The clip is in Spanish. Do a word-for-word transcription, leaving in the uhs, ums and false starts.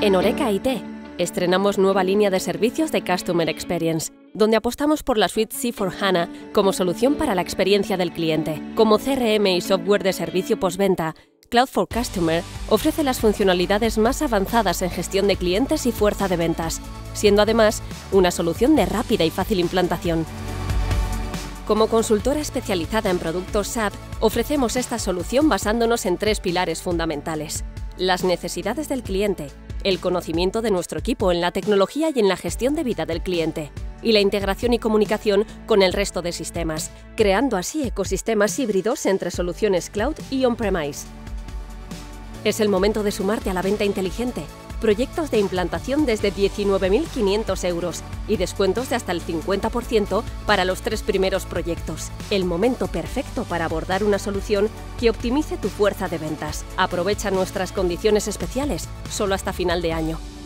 En Oreka I T, estrenamos nueva línea de servicios de Customer Experience, donde apostamos por la suite C cuatro HANA como solución para la experiencia del cliente. Como C R M y software de servicio postventa, Cloud for Customer ofrece las funcionalidades más avanzadas en gestión de clientes y fuerza de ventas, siendo además una solución de rápida y fácil implantación. Como consultora especializada en productos S A P, ofrecemos esta solución basándonos en tres pilares fundamentales: las necesidades del cliente, el conocimiento de nuestro equipo en la tecnología y en la gestión de vida del cliente, y la integración y comunicación con el resto de sistemas, creando así ecosistemas híbridos entre soluciones cloud y on-premise. Es el momento de sumarte a la venta inteligente. Proyectos de implantación desde diecinueve mil quinientos euros y descuentos de hasta el cincuenta por ciento para los tres primeros proyectos. El momento perfecto para abordar una solución que optimice tu fuerza de ventas. Aprovecha nuestras condiciones especiales, solo hasta final de año.